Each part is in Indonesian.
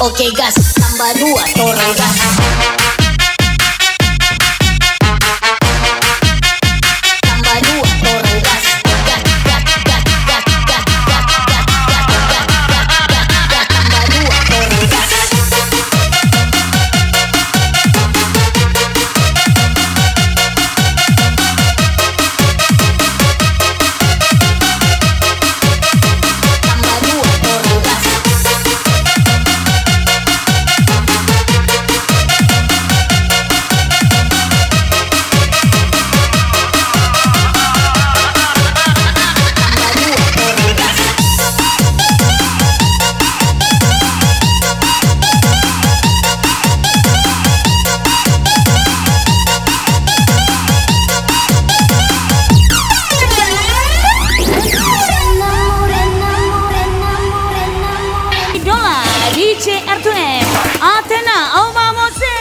Oke gas, tambah dua orang gas. Tambah dua orang gas. Gas, gas, gas, gas, gas, gas, gas, gas, gas, gas, gas, tambah dua orang gas. R2M, Athena, Oma Mose.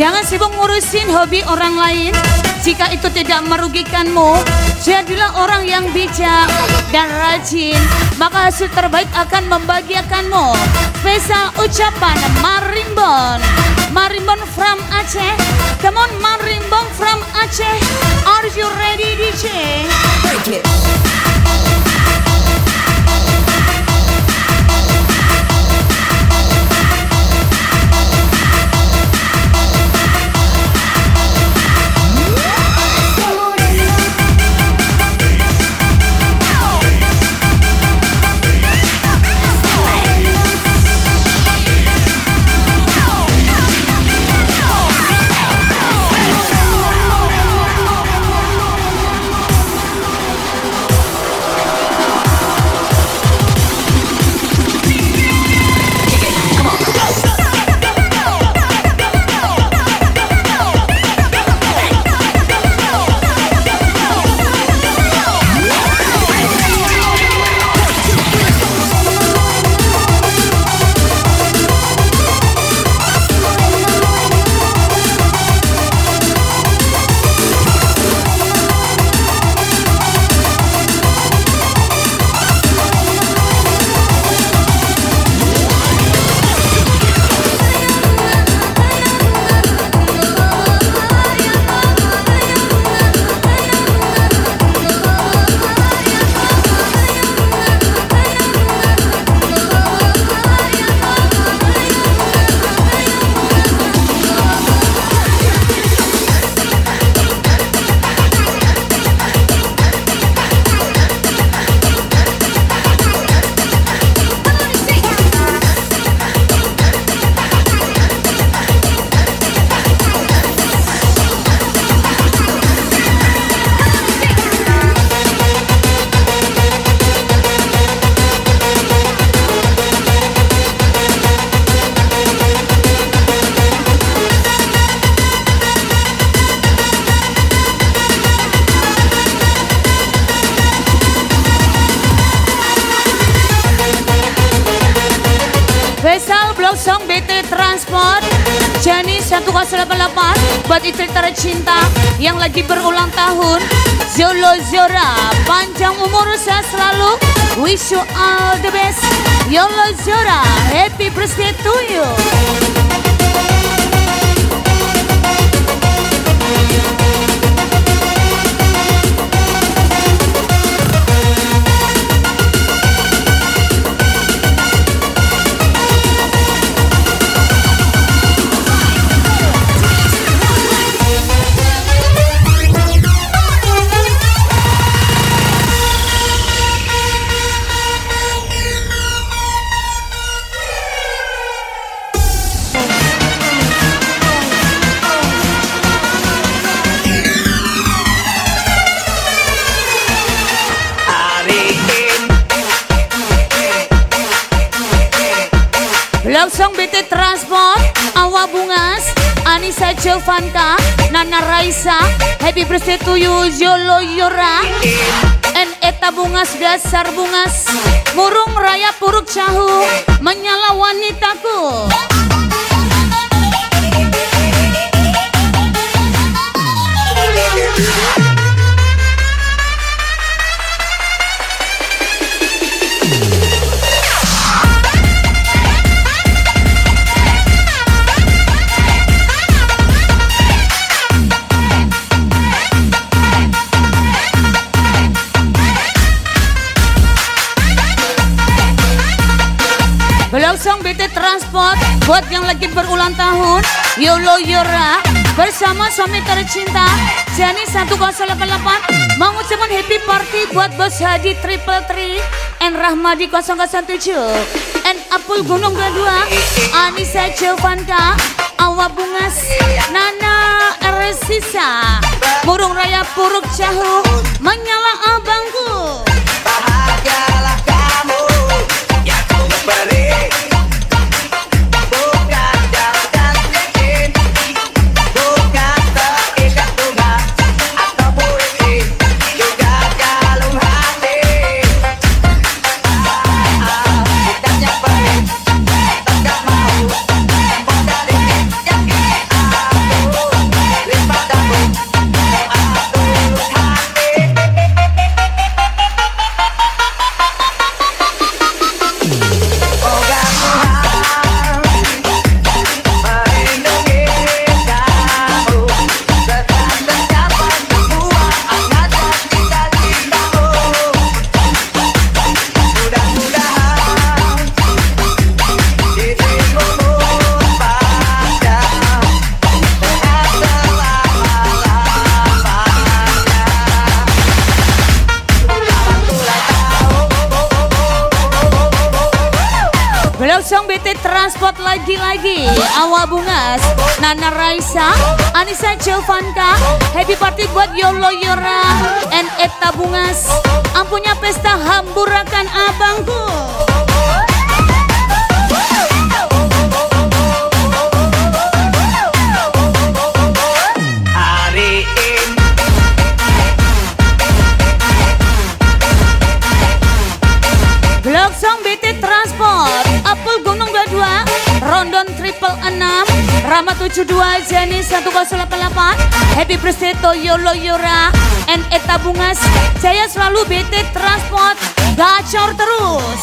Jangan sibuk ngurusin hobi orang lain. Jika itu tidak merugikanmu, jadilah orang yang bijak dan rajin. Maka hasil terbaik akan membahagiakanmu. Pesa ucapan Marimbon. Marimbon from Aceh. Come on Marimbon from Aceh. Are you ready DJ? Break it. Jenny 1088 buat istri tercinta yang lagi berulang tahun, Yolozora, panjang umur saya selalu, wish you all the best, Yolozora, happy birthday to you. Langsung BT Transport, Awa Bungas, Anissa Ciovanca, Nana Raisa, happy birthday to you, Yolo Yora, and Eta Bungas, dasar bungas, murung raya puruk cahu, menyala wanitaku. Langsung BT Transport buat yang lagi berulang tahun, Yolo Yora bersama suami tercinta Jani 1088 mengucapkan happy party buat Bos Haji 333 and Rahmadi 007 and Apul Gunung Kedua, Anissa Ciovanca, Awa Bungas, Nana Raisa, burung raya puruk cahu menyala abangku. Transport lagi-lagi Awa Bungas, Nana Raisa, Anissa Ciovanca, happy party buat Yolo Yora and Eta Bungas, ampunya pesta hamburakan abangku. Langsung BT Transport, Apple Gunung 22, Rondon 666, Rama 72, Jani 1088, happy birthday to Yolo Yora and Eta Bungas, saya selalu BT Transport gacor terus.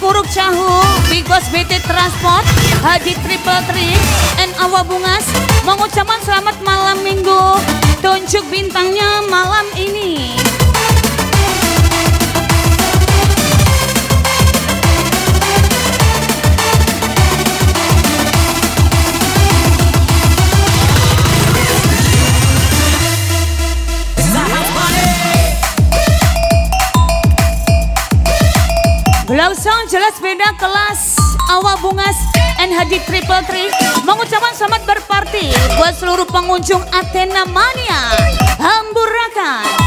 Kuruk Cahu, Big Boss BT Transport, Haji Triple Tri, and Awa Bungas mengucapkan selamat malam minggu. Tunjuk bintangnya malam ini. Langsung jelas beda kelas Awa Bungas and Haji Triple Tri mengucapkan selamat berparti buat seluruh pengunjung Athena Mania Hamburakan.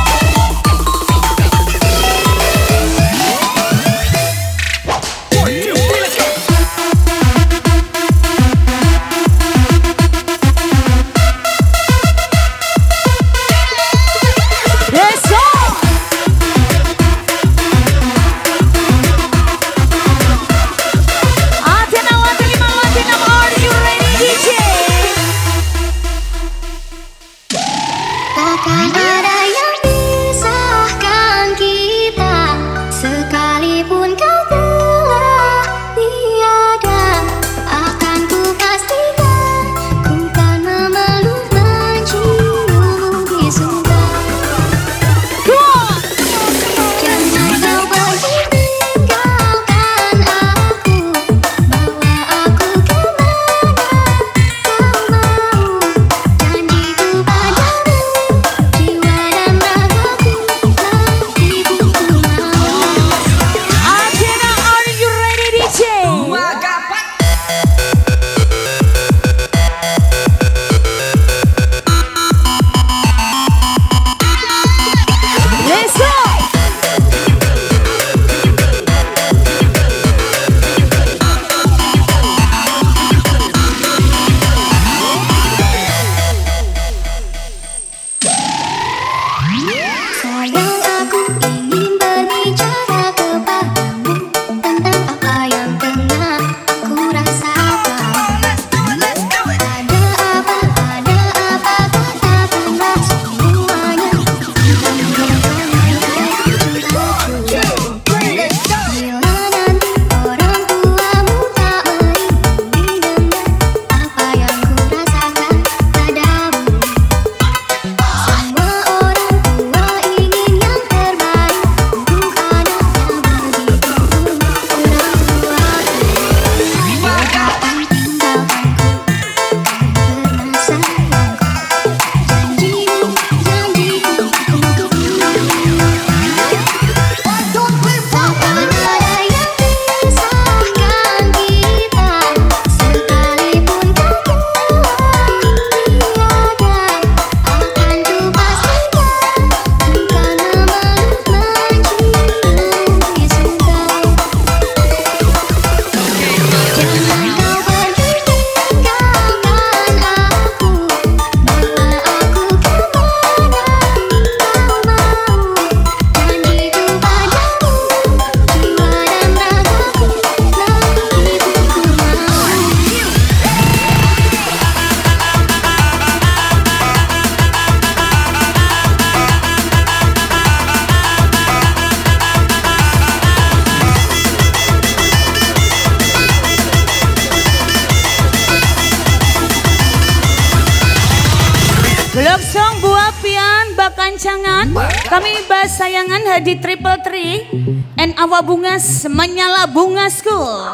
Haji Triple Tri and Awa Bungas menyala bungasku.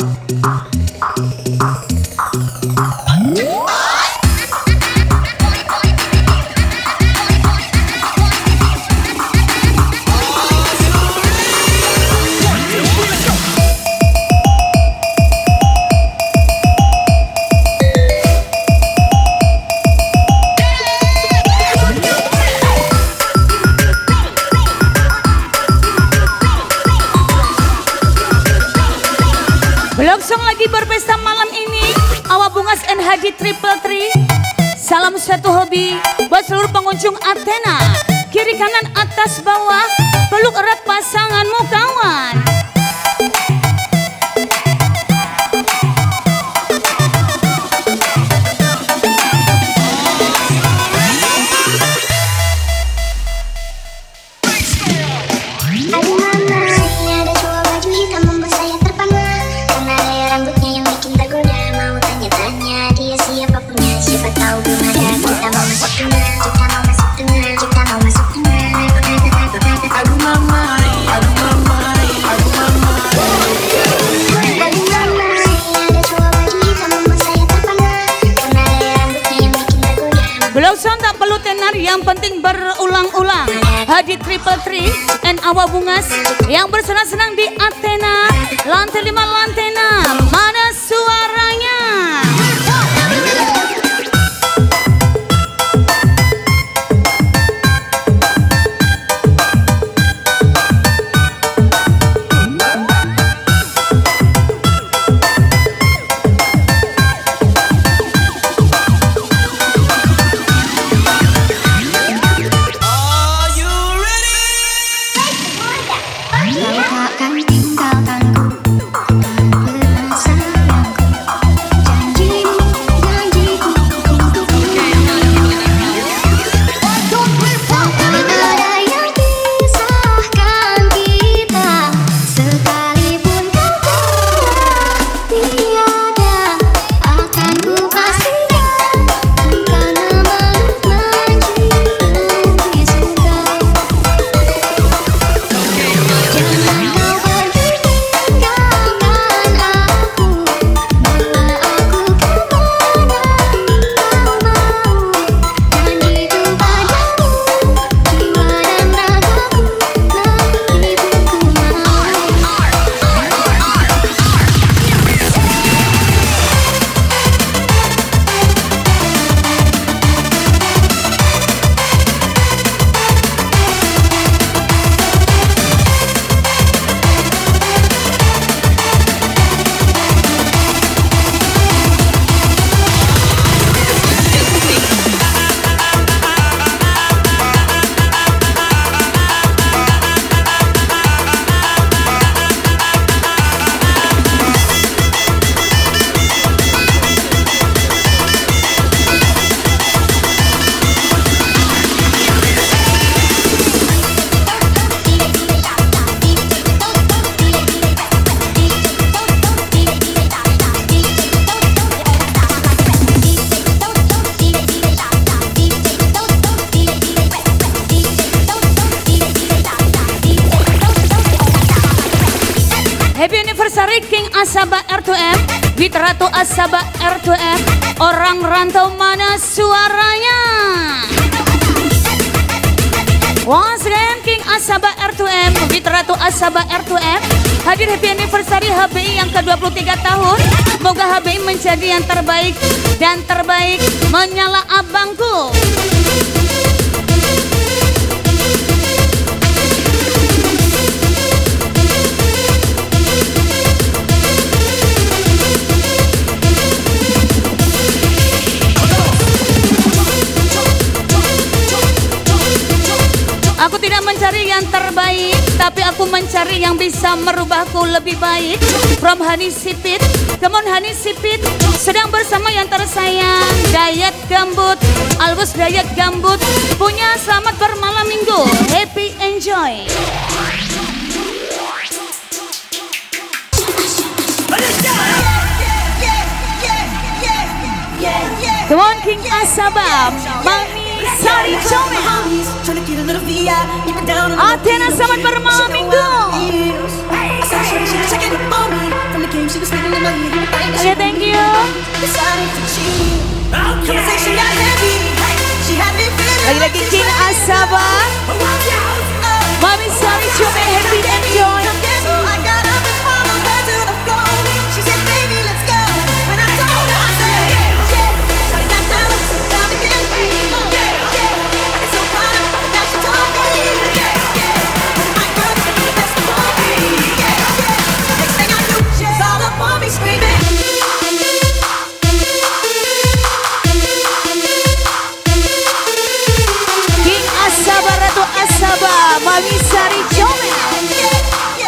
Haji Triple Tri, salam satu hobi buat seluruh pengunjung Athena. Kiri kanan atas bawah, peluk erat pasanganmu kawan. Ada dua baju hitam membuat saya terpana. Belum sontak perlu tenar, yang penting berulang-ulang. Haji Triple Three dan Awa Bungas yang bersenang-senang di Athena, lantai 5, lantai 6. Mana suaranya? King Asbab R2M, Viteratu Asaba R2M, orang rantau mana suaranya? Once again, King Asbab R2M, Viteratu Asaba R2M, hadir happy anniversary HBI yang ke-23 tahun. Semoga HBI menjadi yang terbaik dan terbaik menyala abangku. Aku tidak mencari yang terbaik, tapi aku mencari yang bisa merubahku lebih baik. From Hani Sipit, teman Hani Sipit sedang bersama yang tersayang Dayat Gambut, Albus Dayat Gambut. Punya selamat bermalam minggu, happy enjoy. Come on King Asbab, Mami Sari Chamel, Athena selamat bermalam minggu. Okay, thank you. Lagi-lagi King Asaba, Mami Sari Chamel, happy enjoy. King Asaba, Ratu Asaba, Mami Sari Chamel.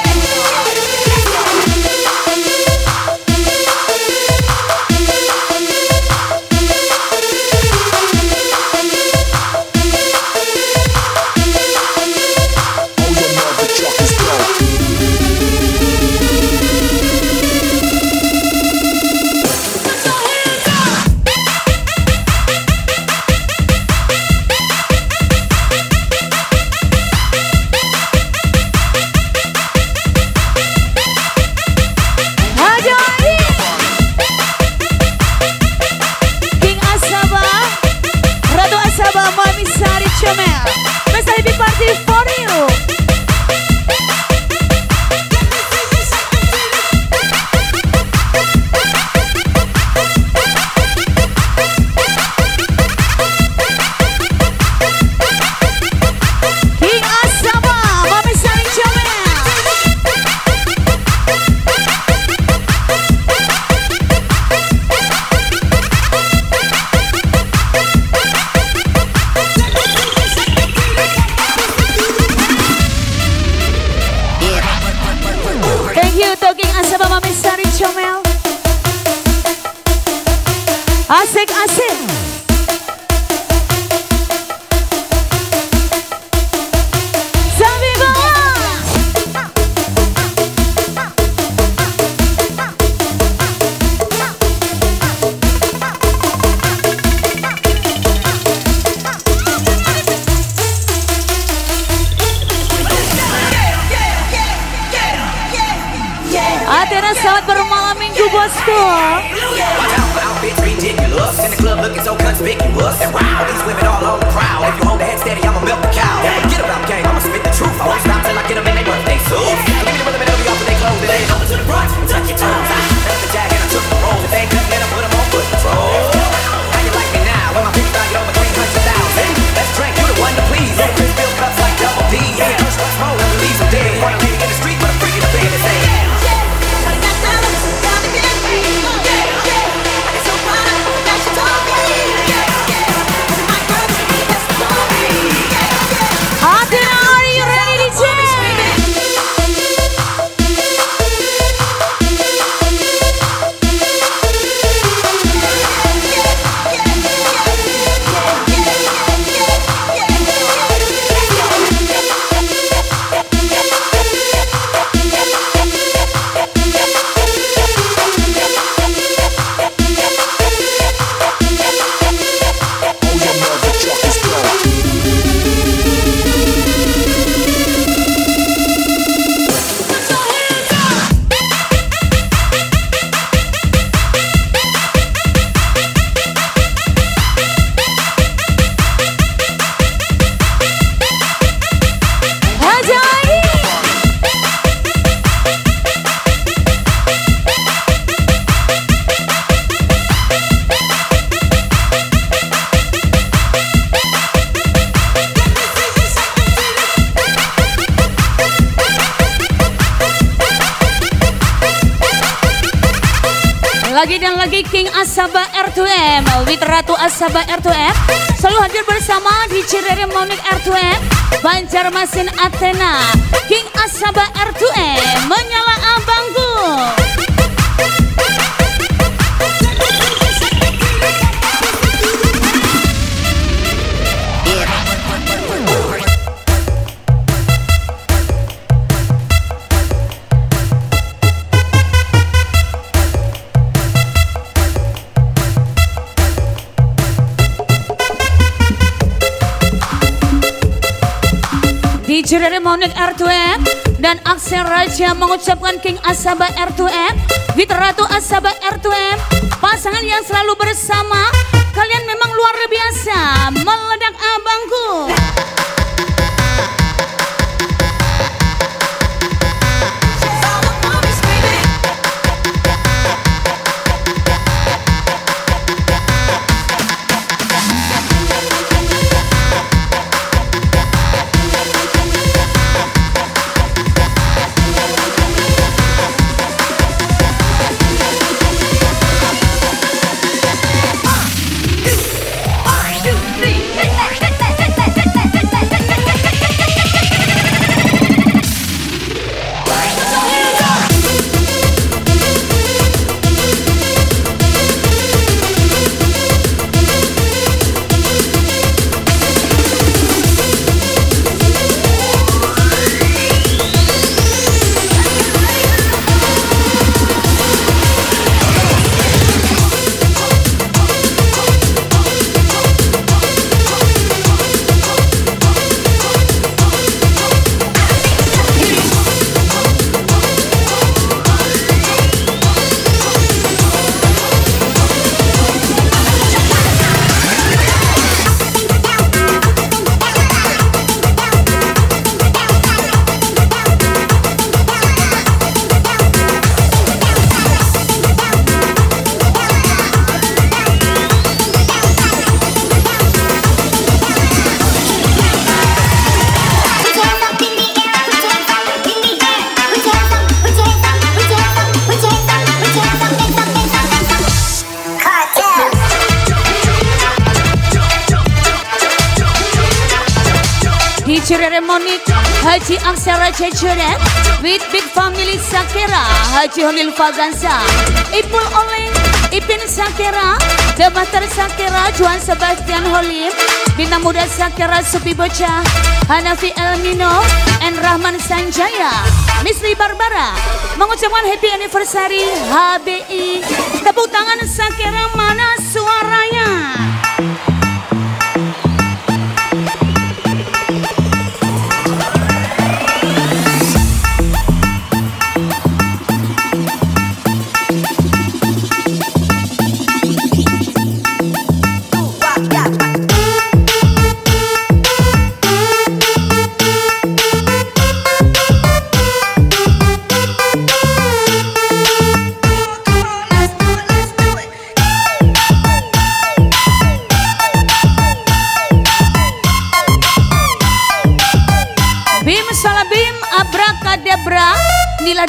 Asik-asik. Sambil bawah. Athena, selamat bermalam minggu bosku. Lagi King Asbab R2M, Viteratu Asaba R2M, selalu hadir bersama di Ciri Monique R2M, Banjarmasin Athena, King Asbab R2M, menyala abangku. Jurari Monique R2M dan Aksel Raja mengucapkan King Asbab R2M, Viteratu Asaba R2M, pasangan yang selalu bersama, kalian memang luar biasa, meledak abangku. Haji Aksel Raja with Big Family Sakera, Haji Holil Fagansa, Ipul Oling, Ipin Sakera, Sebastian Sakera, Juan Sebastian Holim, Bintang Muda Sakera Supi Bocah, Hanafi El Nino, and Rahman Sanjaya. Miss Li Barbara mengucapkan happy anniversary HBI. Tepuk tangan Sakera, mana suaranya?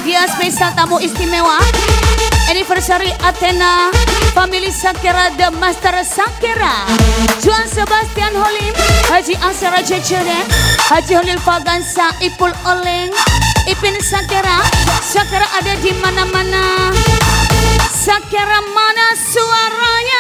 Dia spesial tamu istimewa anniversary Athena, family Sakera, the master Sakera, Juan Sebastian Holim, Haji Aksel Raja, Haji Holil Fagansa, Ipul Oling, Ipin Sakera. Sakera ada di mana-mana. Sakera, mana suaranya?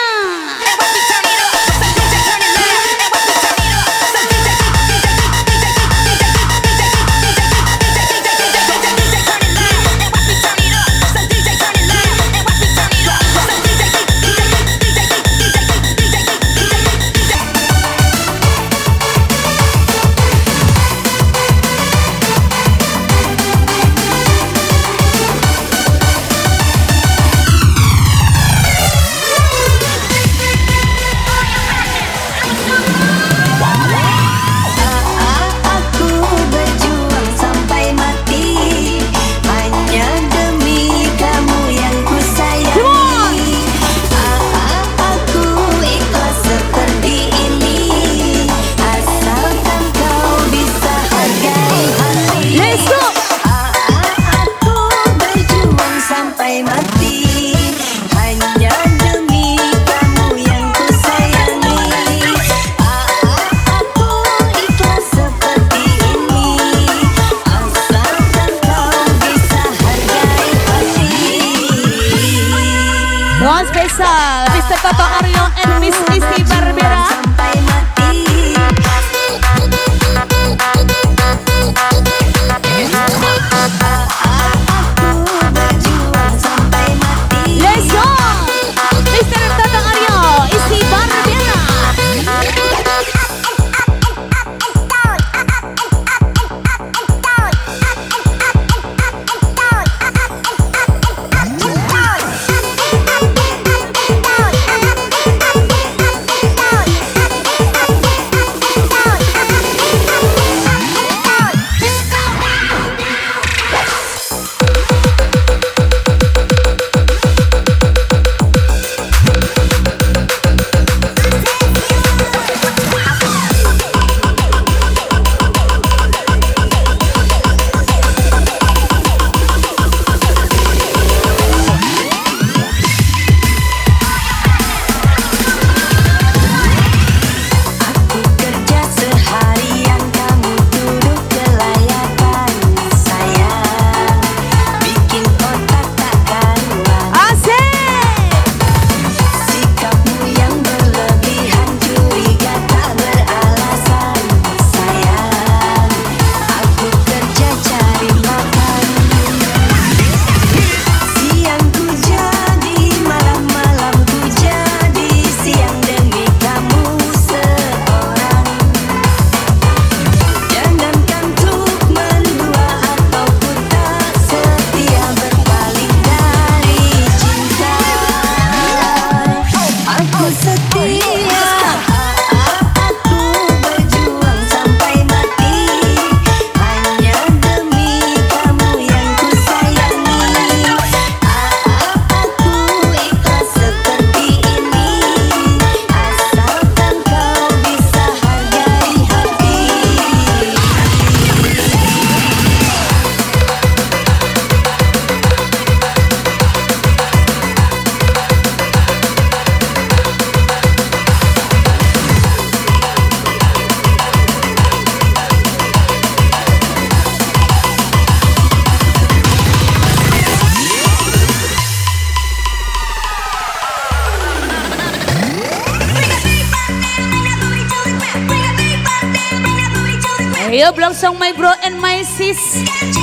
Ayo berlangsung my bro and my sis,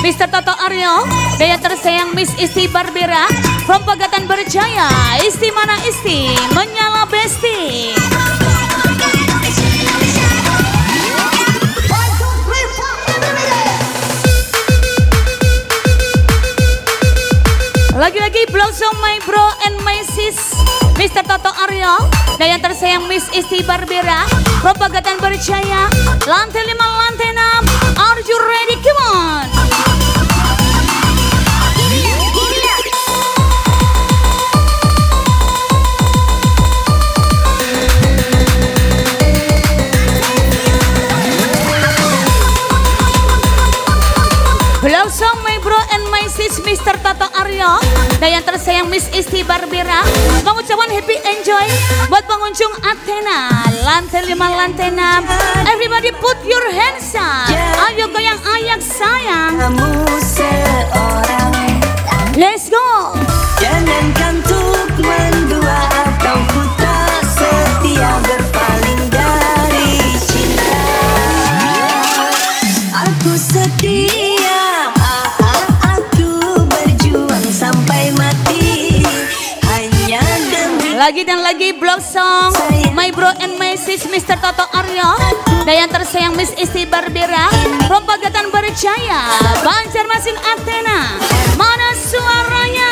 Mr. Toto Aryo, daya tersayang Miss Isti Barbera, from Pagatan Berjaya, Isti mana Isti, menyala besti. Lagi-lagi berlangsung my bro and my sis, Mr. Toto Aryo, daya tersayang Miss Isti Barbera, from Pagatan Berjaya, lantai 5, lantai 6, are you ready? Come on! Berlangsung my bro and my sis, Mr. Toto Aryo, dan yang tersayang Miss Isti Barbera, pengucapan happy enjoy buat pengunjung Athena, lantai 5, lantai 6, everybody put your hands up, ayo goyang ayak sayang, let's go. Jangan kantuk mendua atau ku tak setia berpaling dari cinta, aku sedih. Lagi dan lagi blog song my bro and my sis, Mr. Toto Aryo, dan yang tersayang Miss Isti Barbera, from Pagatan Berjaya, Banjarmasin Athena, mana suaranya?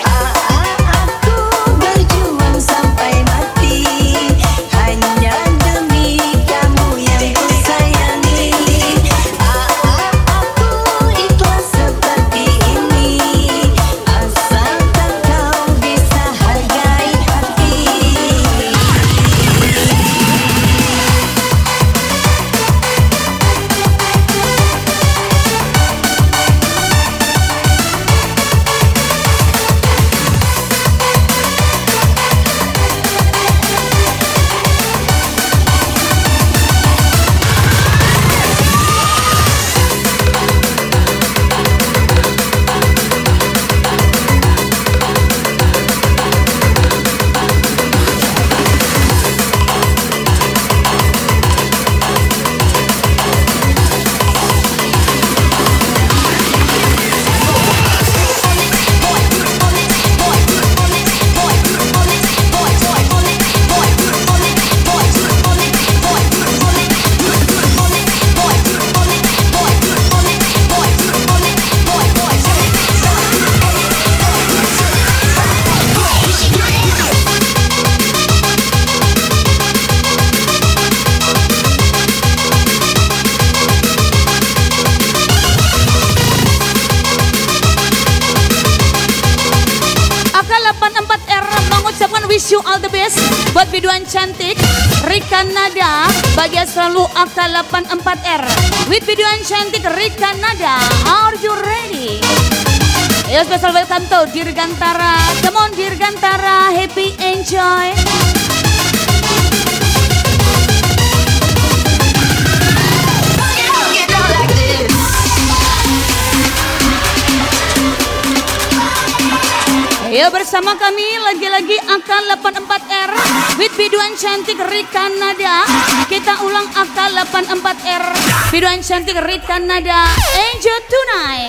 Aku berjuang sampai mati, hanya demi kamu yang ku sayangi. Aku ikhlas seperti ini, asalkan kau bisa hargai. Biduan cantik Rika Nadia, bahagia selalu Aksel 84R with biduan cantik Rika Nadia. Are you ready? Ayo special welcome to Dirgantara, come on Dirgantara, happy enjoy. Ayo bersama kami lagi-lagi Aksel 84R with biduan cantik Rika Nadia. Kita ulang Aksel 84R biduan cantik Rika Nadia. Enjoy tonight.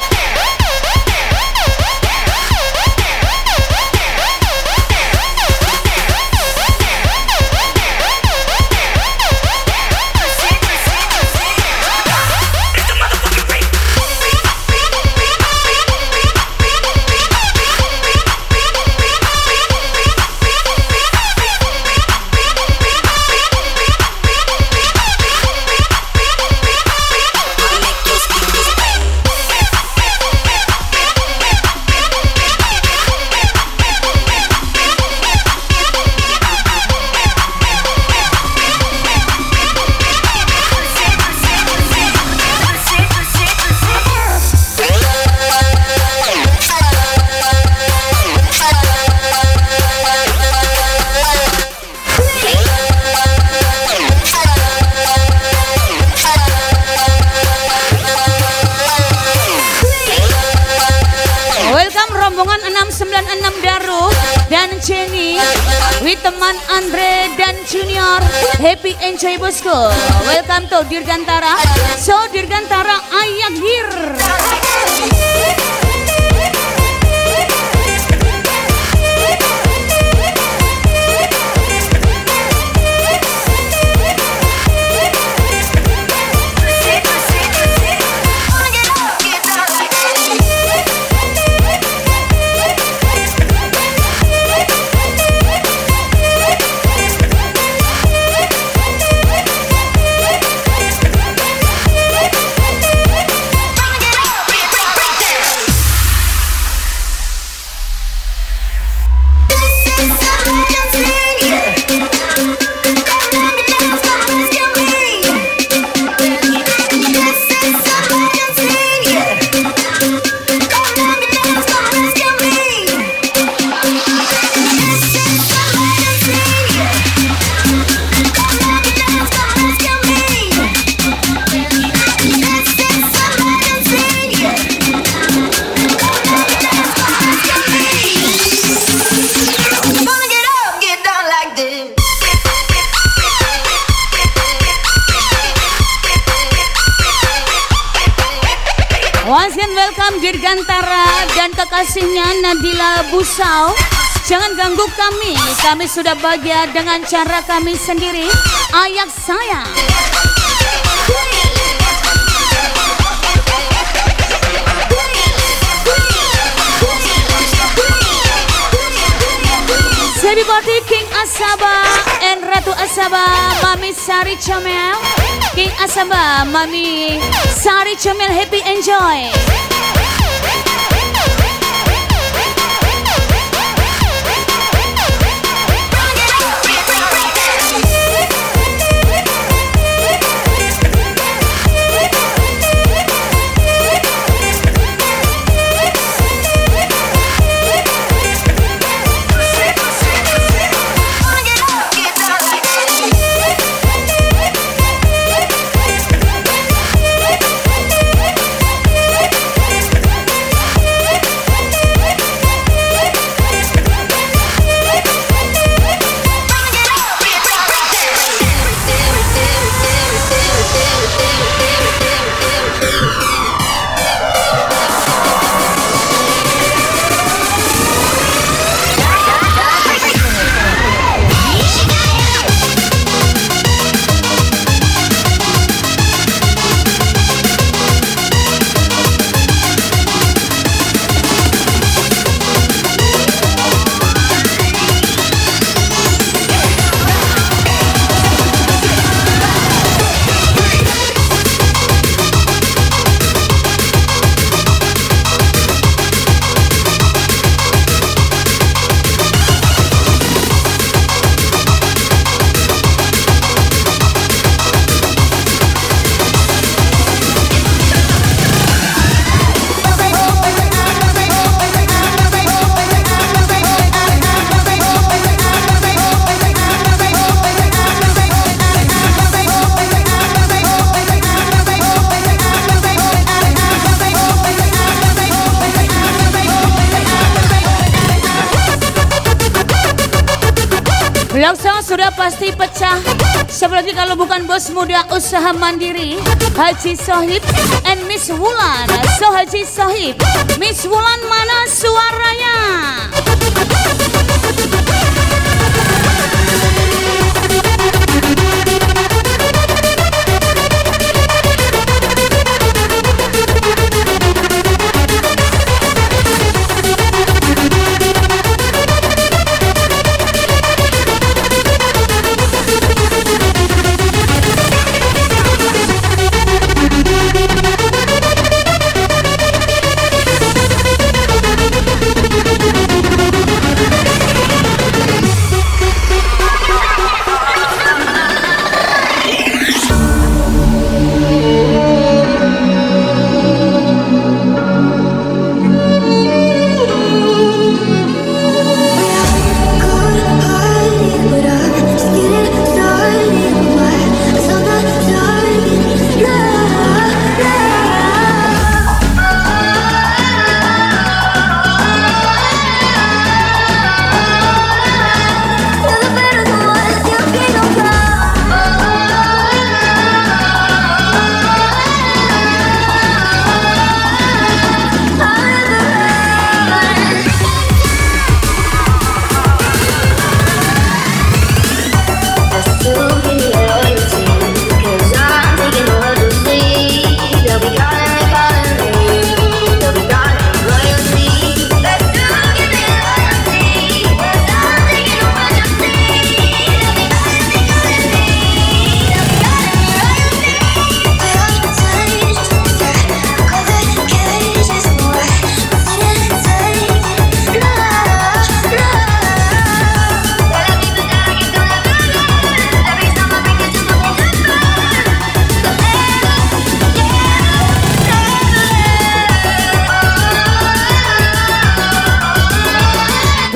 Junior, happy enjoy bosku. Welcome to Dirgantara. So Dirgantara ayak here. Dirgantara dan kekasihnya Nadila Busau, jangan ganggu kami. Kami sudah bahagia dengan cara kami sendiri. Ayak saya. Happy birthday King Asbab and Ratu Asaba, Mami Sari Chamel. King Asbab, Mami Sari Chamel, happy enjoy. Pasti pecah seperti kalau bukan bos muda usaha mandiri Haji Sohib and Miss Wulan. So Haji Sohib, Miss Wulan mana suaranya?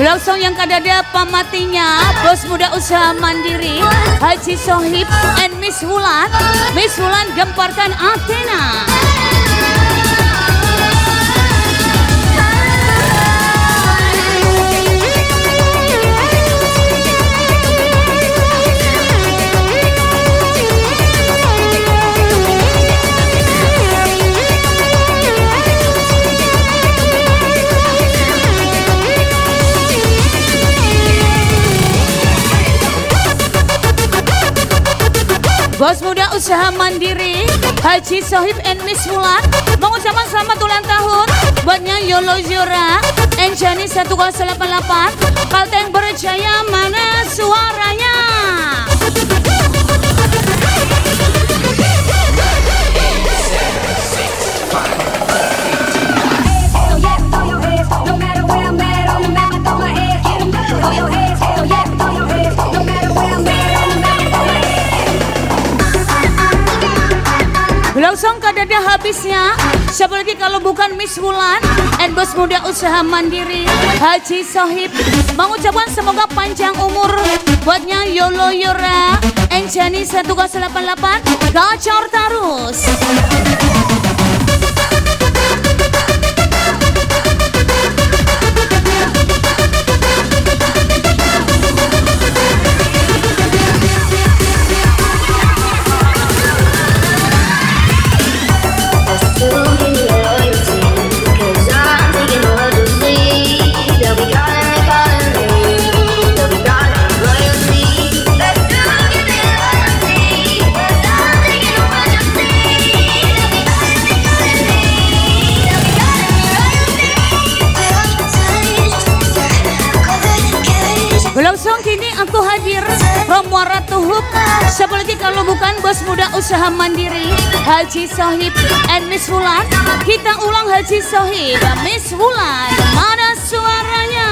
Langsung yang kadada pamatinya bos muda usaha mandiri Haji Sohib and Miss Wulan. Miss Wulan gemparkan Athena. Bos muda usaha mandiri Haji Sohib and Miss Wulan mengucapkan selamat ulang tahun buatnya Yolozora and Jani 1088 Kalteng Berjaya. Mana suaranya? Langsung kadada habisnya, siapa lagi kalau bukan Miss Wulan and bos muda usaha mandiri Haji Sohib. Mengucapkan semoga panjang umur buatnya Yolo Yora and Jani 1088 gacor terus. Langsung kini aku hadir from Waratuhub. Siapa lagi kalau bukan bos muda usaha mandiri Haji Sohib and Miss Wulan. Kita ulang Haji Sohib dan Miss Wulan. Mana suaranya?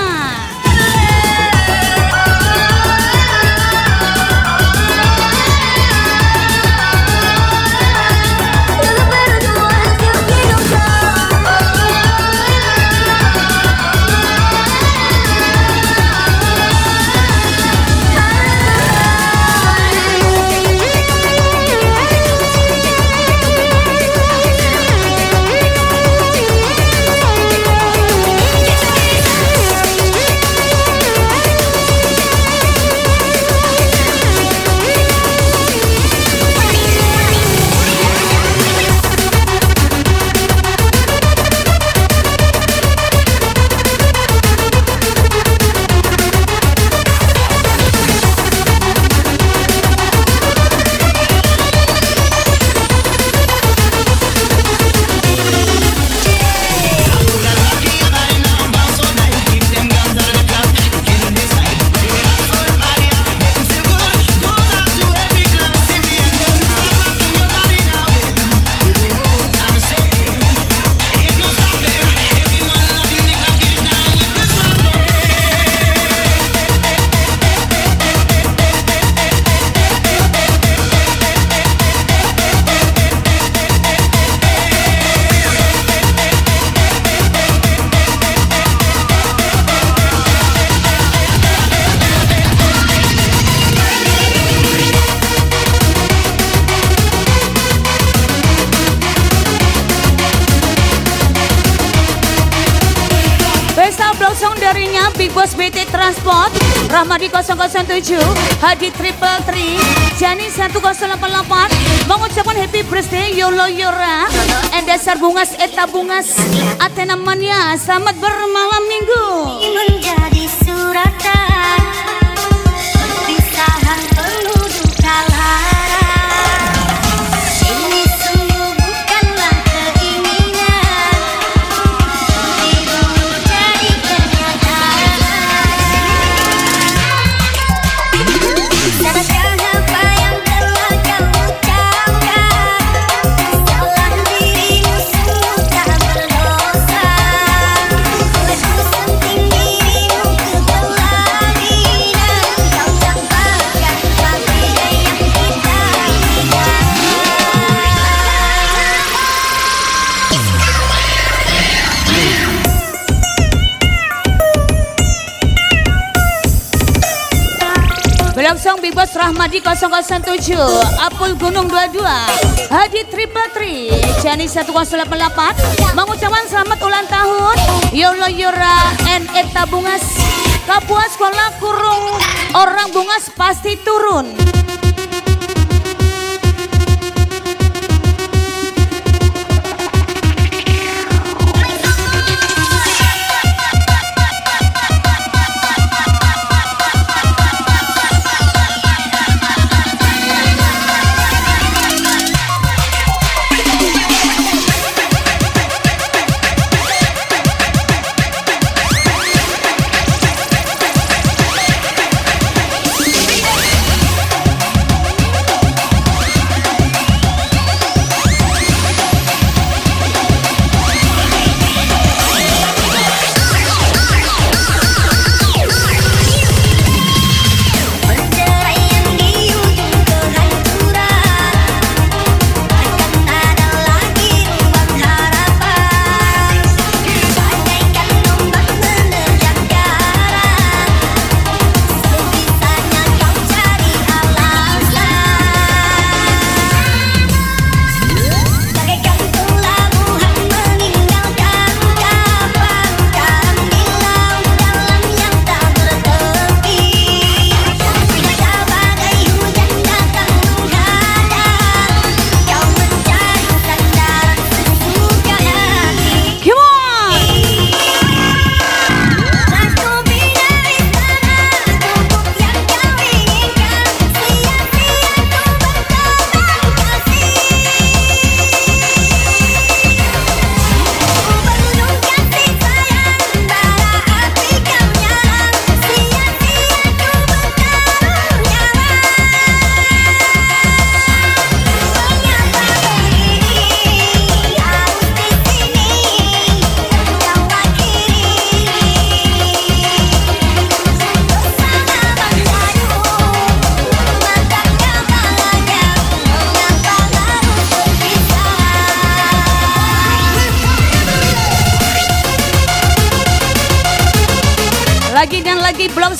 BT Transport, Rahmadi 007, Hadi Triple Tri, Jani 1088, mengucapkan happy birthday Yolo Yora, and dasar bungas Eta Bungas, Athena Mania, selamat bermalam minggu. Menjadi suratan, perpisahan penuh duka lara. Bambang Bibos Rahmadi 007, Apul Gunung 22, Hadi Tripatri, Jani 1088 mengucapkan selamat ulang tahun Yolo Yora and Eta Bungas. Kapuas kalau kurung orang Bungas pasti turun.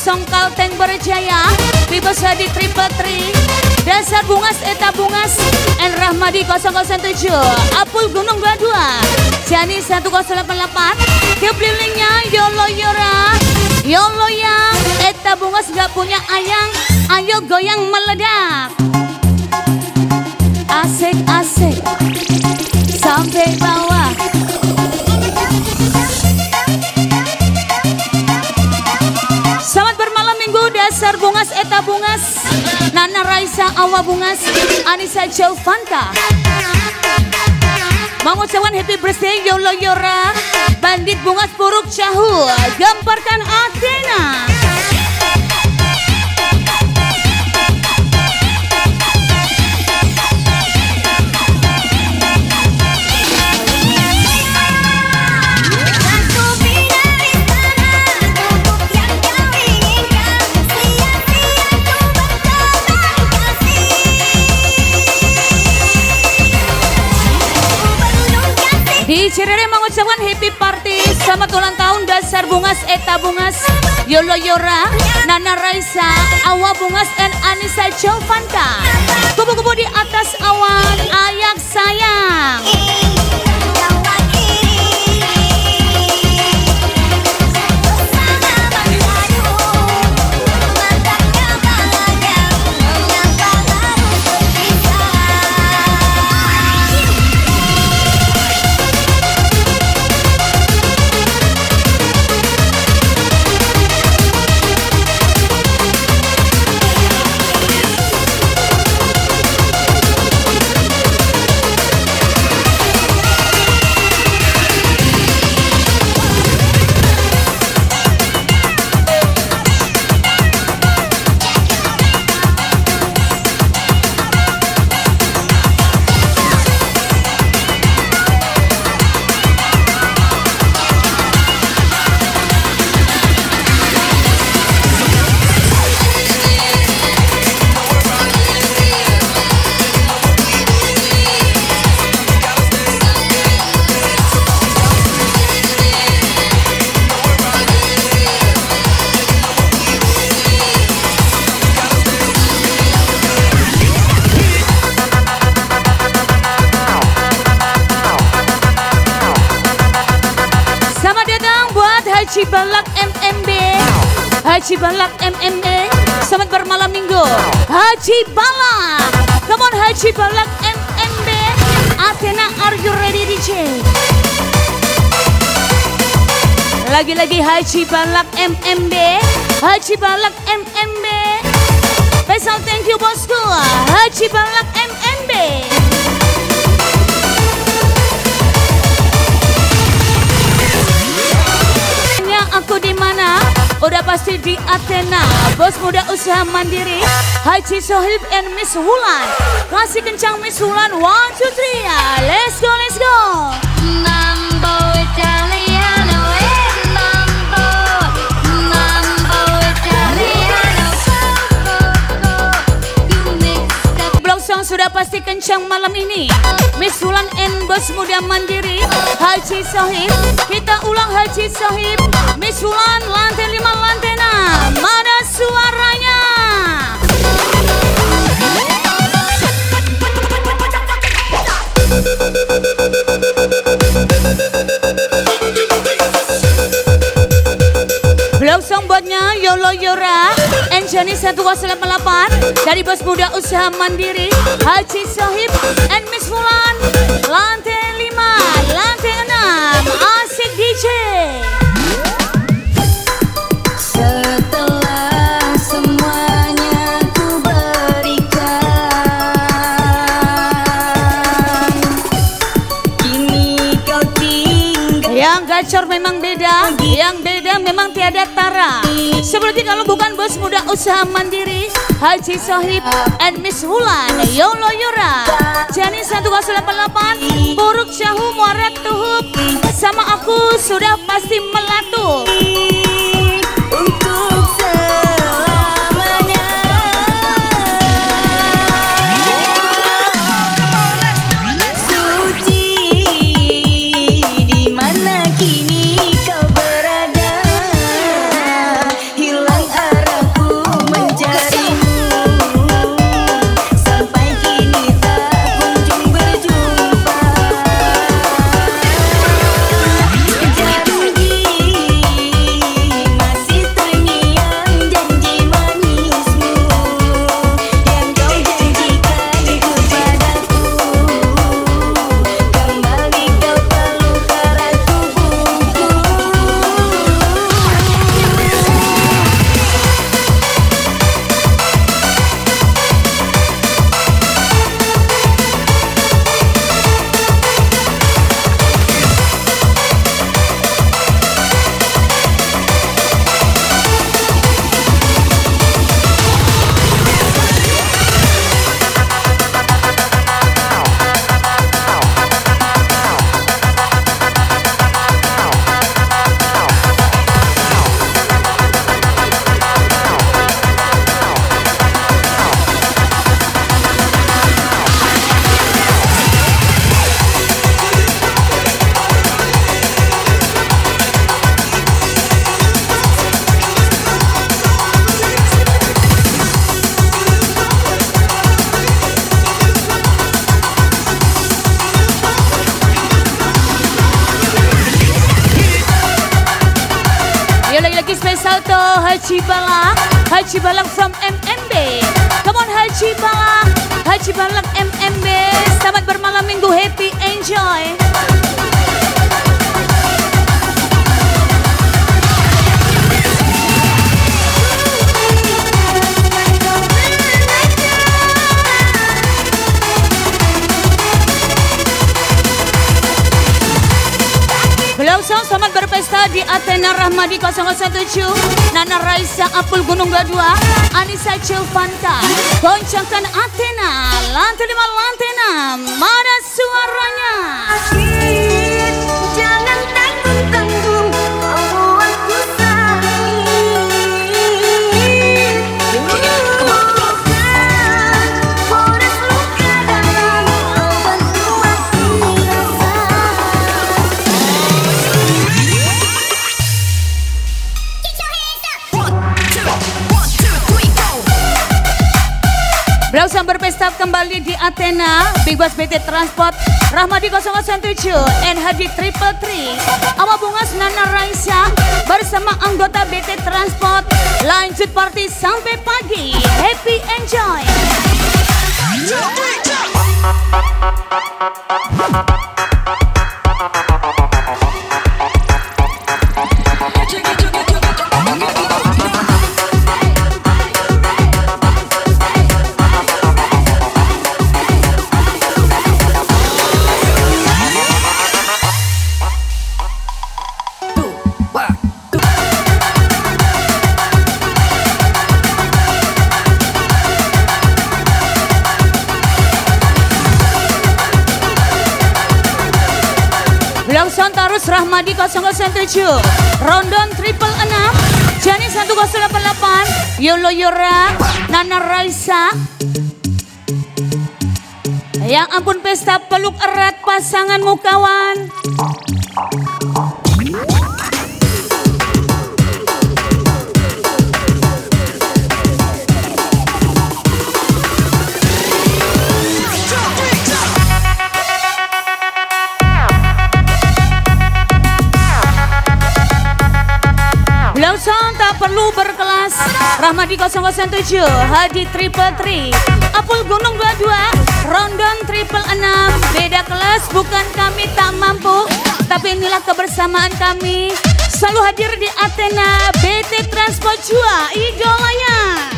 Songkal Tank Berjaya, Bibos Hadi Tripatri, Dasar Bungas Eta Bungas, N Rahmadi 007, Apul Gunung 22, Jani 1088, Keplilingnya Yolo Yora, Yolo yang Eta Bungas gak punya ayang, ayo goyang meledak. Asik asik, sampai bawah. Dasar Bungas Eta Bungas, Nana Raisa Awa Bungas, Anissa Ciovanca mengucapkan happy birthday Yolo Yora, Bandit Bungas Puruk Cahu, Gemparkan Athena. Di Cirere mengucapkan happy party, selamat ulang tahun Dasar Bungas Eta Bungas, Yolo Yora, Nana Raisa, Awa Bungas dan Anissa Ciovanca. Kupu-kupu di atas awan, ayak sayang. Balak MMB, Haji Balak MMB, selamat bermalam minggu, Haji Balak, come on Haji Balak MMB, Athena are you ready DJ? Lagi-lagi Haji Balak MMB, Haji Balak MMB, special thank you bosku, Haji Balak MMB. Aku di mana? Udah pasti di Athena. Bos muda usaha mandiri Haji Sohib and Miss Wulan. Kasih kencang Miss Wulan. 1, 2, 3. Let's go, let's go. Mambo Italiano, mambo, mambo Italiano. Blok song sudah pasti kencang malam ini. Miss Wulan and bos muda mandiri Haji Sohib. Kita ulang Haji Sohib. Miss Wulan, lantai 5, lantai 6, mana suaranya? Blok song buatnya Yolo Yora, Enjani 1288 dari bos muda usaha mandiri Haji Sohib and Miss Wulan, lantai 5, lantai 6, asik DJ. Gacor memang beda, yang beda memang tiada tara. Seperti kalau bukan bos muda usaha mandiri Haji Sohib and Miss Wulan, Yolo Yora, Jani 1288, Buruk Syahu Muarat Tuhub, sama aku sudah pasti melatu. Untuk selamanya. Haji Balak, Haji Balak from MMB. Come on Haji Balak, Haji Balak MMB. Selamat bermalam minggu, happy enjoy. Selamat berpesta di Athena Rahmadi 017, Nana Raisa Apul Gunung Gadua, Anissa Ciovanca, goncangkan Athena, lantai 5, lantai 6, mana suaranya? Jangan tanggung-tanggung, oh aku sayang, bukan poros luka dalam, oh bantu aku rasa. Langsung berpesta kembali di Athena, Big Boss PT Transport, Rahmadi 007, NHD 333, Awa Bungas, Nana Raisa, bersama anggota BT Transport. Lanjut party sampai pagi. Happy enjoy. Rahmadi 007, Rondon 666, Jani 1088, Yolo Yora, Nana Raisa. Ya ampun pesta, peluk erat pasanganmu kawan. Perlu berkelas, Rahmadi 007, Hadi 333, Apul Gunung 22, Rondon 666, beda kelas bukan kami tak mampu, tapi inilah kebersamaan kami, selalu hadir di Athena, BT Transport Jua, idolanya.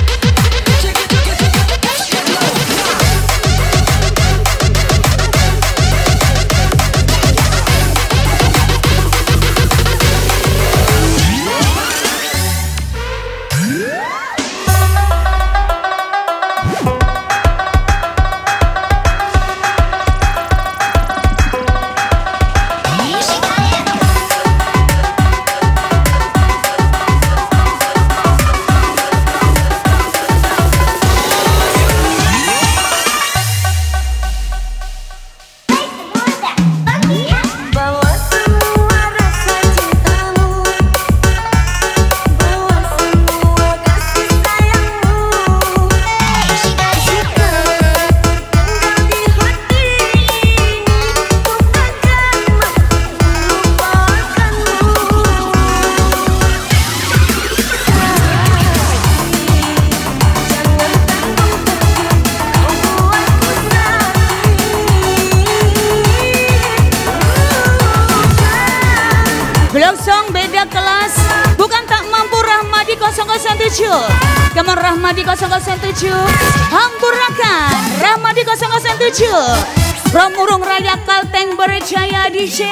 Rahmadi 007, Hampurakan, Rahmadi 007, Romurung Raya Kalteng Berjaya DJ.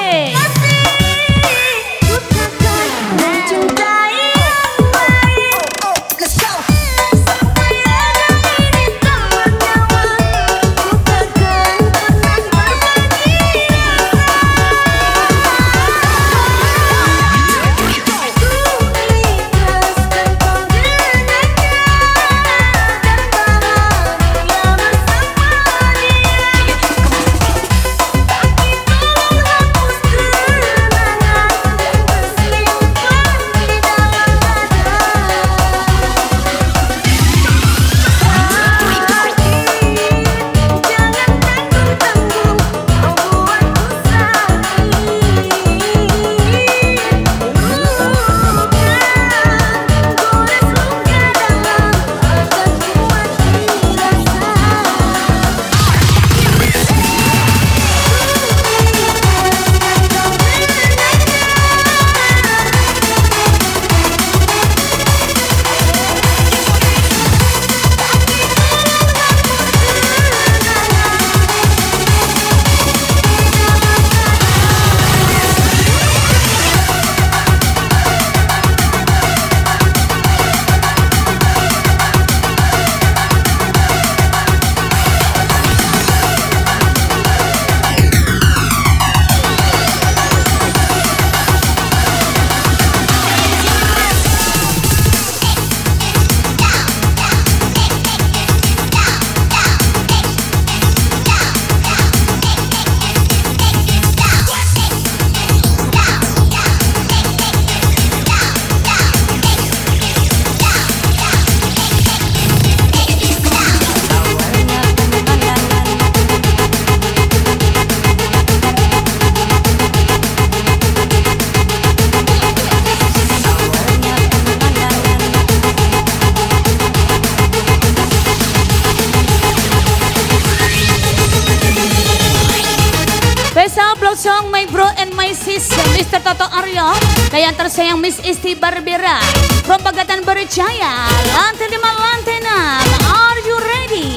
Song, my bro and my sis, Mr. Toto Aryo, dan yang tersayang Miss Isti Barbera, from Pagatan Berjaya, lantai 5, lantai 6, are you ready?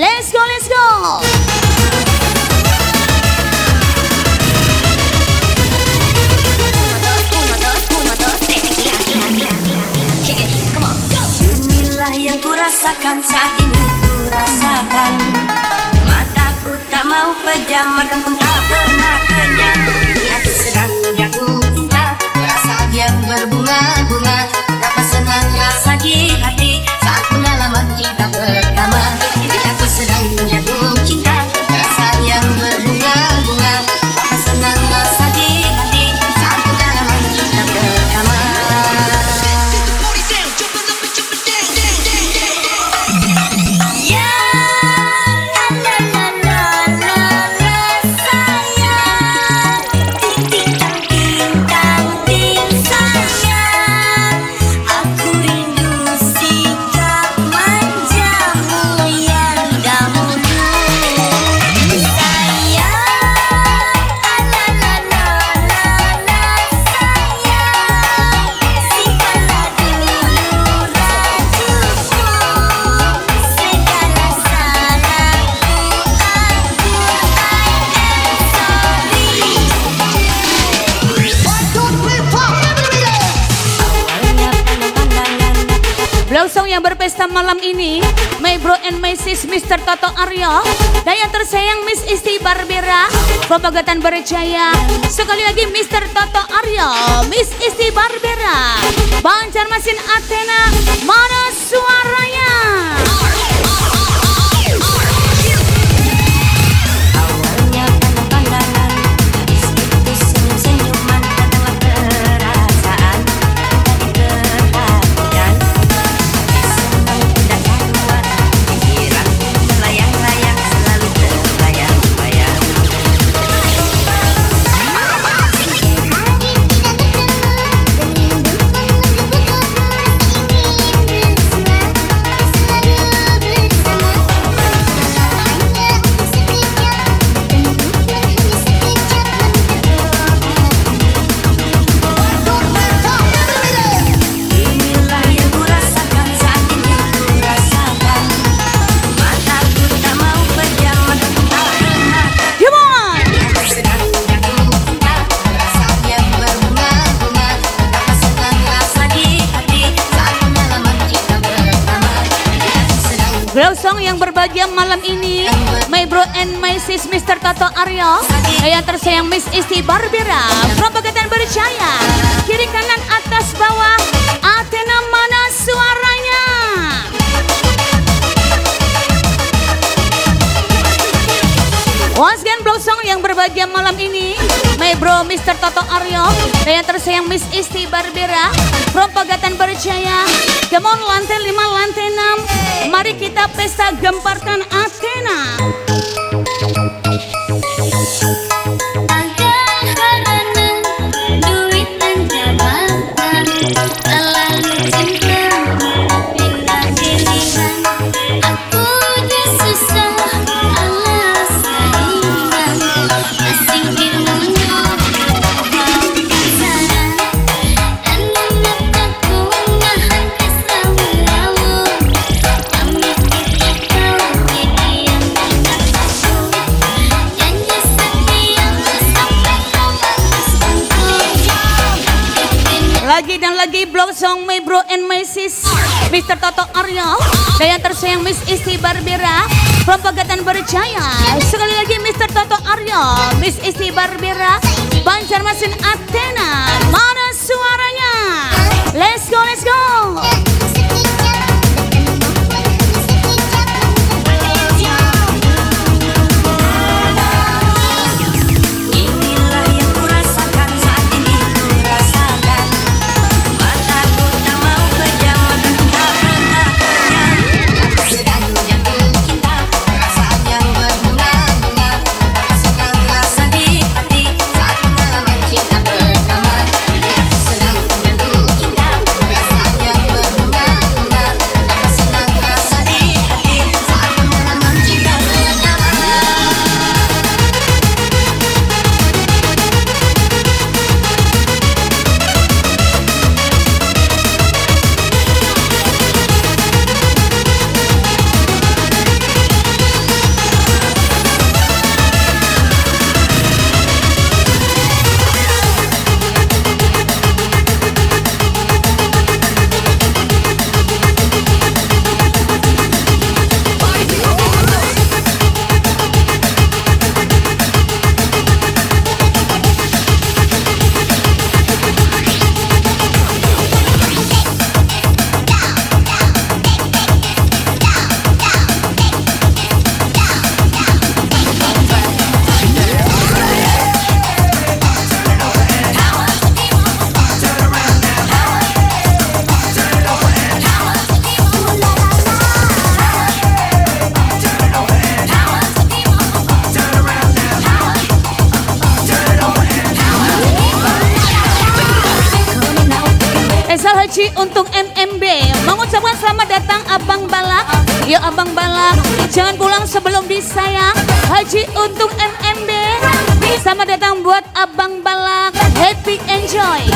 Let's go, let's go! Inilah yang kurasakan saat ini kurasakan, mataku tak mau pejam, maka pun tak pernah kenyang. Aku sedang jatuh cinta, perasaan yang berbunga-bunga, betapa senangnya sakit hati saat pengalaman kita pertama. Ini aku sedang jatuh cinta, perasaan yang berbunga-bunga, betapa senangnya sakit hati saat pengalaman kita pertama. Pesta malam ini, my bro and my sis, Mr. Toto Aryo, dan yang tersayang Miss Isti Barbera, Pagatan Berjaya. Sekali lagi Mr. Toto Aryo, Miss Isti Barbera, Banjarmasin, Athena, mana suaranya? Yang malam ini, my bro and my sis, Mr. Toto Aryo, yang tersayang Miss Isti Barbera, from Pagatan Berjaya, kiri kanan atas bawah, Athena mana suaranya? Once again, blow song yang berbahagia malam ini, my bro Mr. Toto Aryo, yang tersayang Miss Isti Barbera, from Pagatan Berjaya. Come on, lantai 5, lantai 6, mari kita pesta gemparkan Athena. Angka karena duit dan jabatan, terlalu cinta minta pilihan, aku udah susah alas saingan, asing ilmunya. Lagi dan lagi blog song my bro and my sis, Mr. Toto Aryo, dan yang tersayang Miss Isti Barbera, from Pagatan Berjaya. Sekali lagi Mr. Toto Aryo, Miss Isti Barbera, Banjarmasin, Athena, mana suaranya? Let's go, let's go. Puji untuk MMB mengucapkan selamat datang Abang Balak. Ya Abang Balak, jangan pulang sebelum disayang. Haji untuk MMB, selamat datang buat Abang Balak. Happy enjoy.